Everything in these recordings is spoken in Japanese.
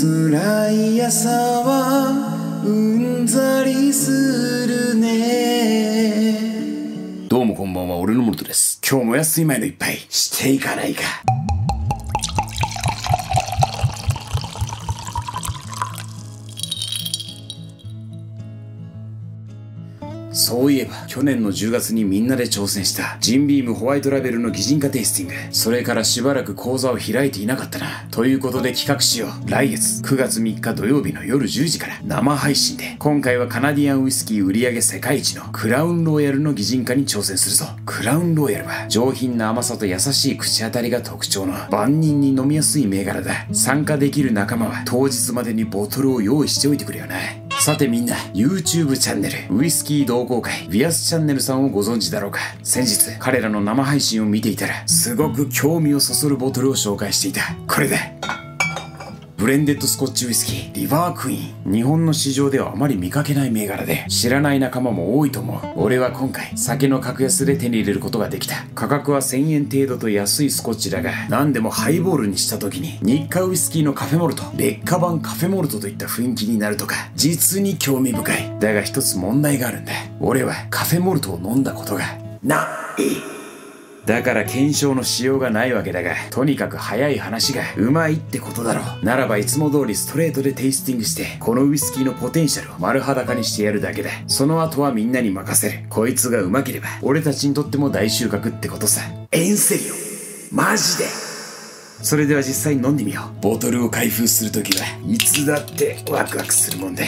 辛い朝はうんざりするね。どうもこんばんは、俺のモルトです。今日もお休み前の一杯していかないか。そういえば去年の10月にみんなで挑戦したジンビームホワイトラベルの擬人化テイスティング、それからしばらく講座を開いていなかったな。ということで企画しよう。来月9月3日土曜日の夜10時から生配信で、今回はカナディアンウイスキー売り上げ世界一のクラウンロイヤルの擬人化に挑戦するぞ。クラウンロイヤルは上品な甘さと優しい口当たりが特徴の万人に飲みやすい銘柄だ。参加できる仲間は当日までにボトルを用意しておいてくれよな。さてみんな、 YouTube チャンネルウイスキー同好会ビアスチャンネルさんをご存知だろうか。先日彼らの生配信を見ていたら、すごく興味をそそるボトルを紹介していた。これだ。ブレンデッドスコッチウイスキーリバークイーン。日本の市場ではあまり見かけない銘柄で、知らない仲間も多いと思う。俺は今回酒の格安で手に入れることができた。価格は1000円程度と安いスコッチだが、何でもハイボールにした時に日課ウイスキーのカフェモルト、劣化版カフェモルトといった雰囲気になるとか、実に興味深い。だが一つ問題があるんだ。俺はカフェモルトを飲んだことがない。だから検証のしようがないわけだが、とにかく早い話がうまいってことだろう。ならばいつも通りストレートでテイスティングして、このウイスキーのポテンシャルを丸裸にしてやるだけだ。その後はみんなに任せる。こいつがうまければ俺たちにとっても大収穫ってことさ。エンセリオマジで。それでは実際に飲んでみよう。ボトルを開封するときはいつだってワクワクするもんで。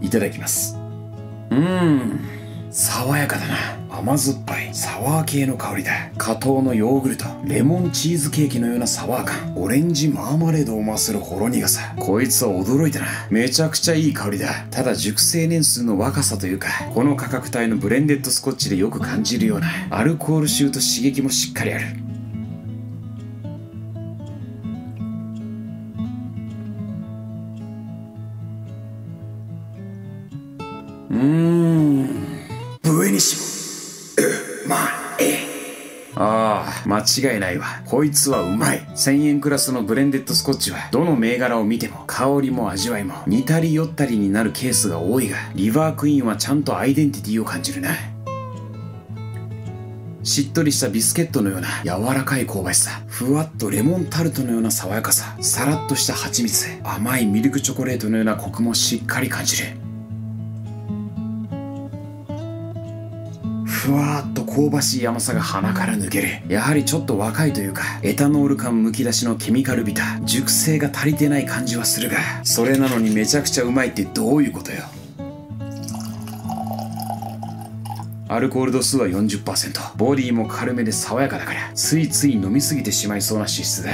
いただきます。爽やかだな。甘酸っぱいサワー系の香りだ。果糖のヨーグルト、レモンチーズケーキのようなサワー感、オレンジマーマレードを回するほろ苦さ。こいつは驚いたな。めちゃくちゃいい香りだ。ただ熟成年数の若さというか、この価格帯のブレンデッドスコッチでよく感じるようなアルコール臭と刺激もしっかりある。間違いないわ。こいつはうまい。1000円クラスのブレンデッドスコッチはどの銘柄を見ても香りも味わいも似たり寄ったりになるケースが多いが、リバークイーンはちゃんとアイデンティティを感じるな。しっとりしたビスケットのような柔らかい香ばしさ、ふわっとレモンタルトのような爽やかさ、さらっとした蜂蜜、甘いミルクチョコレートのようなコクもしっかり感じる。ふわーっと香ばしい甘さが鼻から抜ける。やはりちょっと若いというか、エタノール感むき出しのケミカルビタ、熟成が足りてない感じはするが、それなのにめちゃくちゃうまいってどういうことよ。アルコール度数は 40%、 ボディも軽めで爽やかだから、ついつい飲みすぎてしまいそうな脂質だ。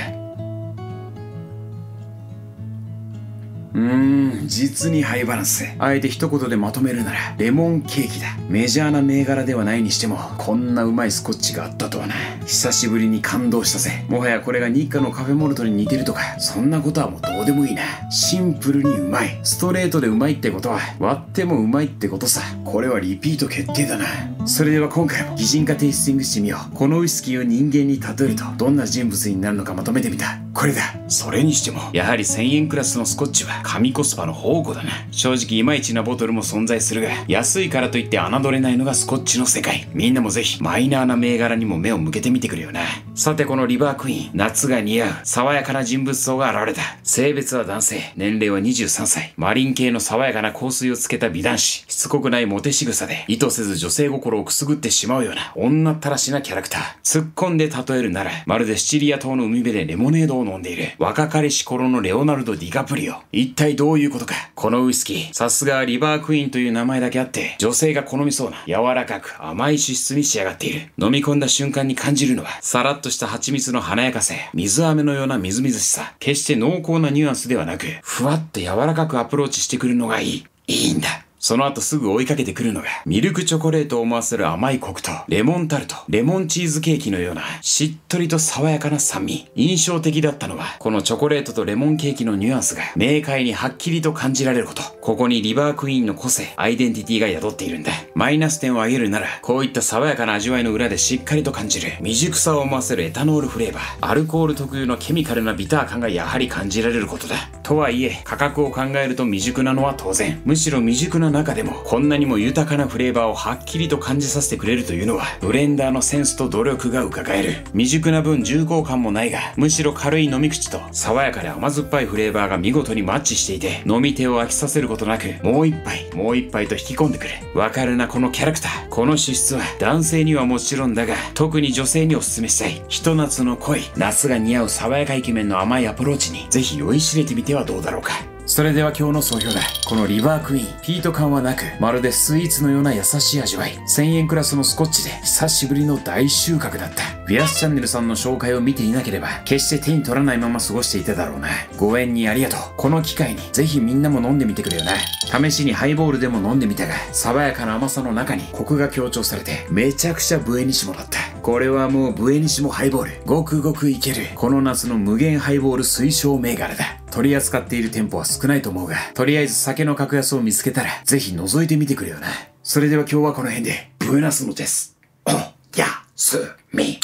実にハイバランス。あえて一言でまとめるならレモンケーキだ。メジャーな銘柄ではないにしても、こんなうまいスコッチがあったとはな。久しぶりに感動したぜ。もはやこれが日課のカフェモルトに似てるとか、そんなことはもうどうでもいいな。シンプルにうまい。ストレートでうまいってことは割ってもうまいってことさ。これはリピート決定だな。それでは今回も擬人化テイスティングしてみよう。このウイスキーを人間に例えるとどんな人物になるのかまとめてみた。これだ。それにしてもやはり1000円クラスのスコッチは神コスパの宝庫だな。正直いまいちなボトルも存在するが、安いからといって侮れないのがスコッチの世界。みんなもぜひマイナーな銘柄にも目を向けてみてくれよな。さてこのリバークイーン、夏が似合う爽やかな人物像が現れた。性別は男性、年齢は23歳、マリン系の爽やかな香水をつけた美男子、しつこくないモテ仕草で意図せず女性心をくすぐってしまうような女ったらしなキャラクター。突っ込んで例えるなら、まるでシチリア島の海辺でレモネードを飲んでいる若かりし頃のレオナルド・ディカプリオ。一体どういうことか。このウイスキー、さすがリバークイーンという名前だけあって女性が好みそうな柔らかく甘い脂質に仕上がっている。飲み込んだ瞬間に感じるのは、さらっとした蜂蜜の華やかさ、水飴のようなみずみずしさ。決して濃厚なニュアンスではなく、ふわっと柔らかくアプローチしてくるのがいいんだ。その後すぐ追いかけてくるのが、ミルクチョコレートを思わせる甘いコクと、レモンタルト、レモンチーズケーキのような、しっとりと爽やかな酸味。印象的だったのは、このチョコレートとレモンケーキのニュアンスが、明快にはっきりと感じられること。ここにリバークイーンの個性、アイデンティティが宿っているんだ。マイナス点を上げるなら、こういった爽やかな味わいの裏でしっかりと感じる、未熟さを思わせるエタノールフレーバー、アルコール特有のケミカルなビター感がやはり感じられることだ。とはいえ、価格を考えると未熟なのは当然。むしろ未熟な中でも、こんなにも豊かなフレーバーをはっきりと感じさせてくれるというのは、ブレンダーのセンスと努力が伺える。未熟な分重厚感もないが、むしろ軽い飲み口と、爽やかで甘酸っぱいフレーバーが見事にマッチしていて、飲み手を飽きさせることなく、もう一杯、もう一杯と引き込んでくる。わかるな、このキャラクター。この資質は、男性にはもちろんだが、特に女性におすすめしたい。ひと夏の恋、夏が似合う爽やかイケメンの甘いアプローチに、ぜひ酔いしれてみてはどうだろうか。それでは今日の総評だ。このリバークイーン、ピート感はなく、まるでスイーツのような優しい味わい。1000円クラスのスコッチで、久しぶりの大収穫だった。フィアスチャンネルさんの紹介を見ていなければ、決して手に取らないまま過ごしていただろうな。ご縁にありがとう。この機会に、ぜひみんなも飲んでみてくれよな。試しにハイボールでも飲んでみたが、爽やかな甘さの中にコクが強調されて、めちゃくちゃブエニッシモだった。これはもうブエニッシモハイボール。ごくごくいける。この夏の無限ハイボール推奨銘柄だ。取り扱っている店舗は少ないと思うが、とりあえず酒の格安を見つけたら、ぜひ覗いてみてくれよな。それでは今日はこの辺で、ブエナスノテス、おやすみ。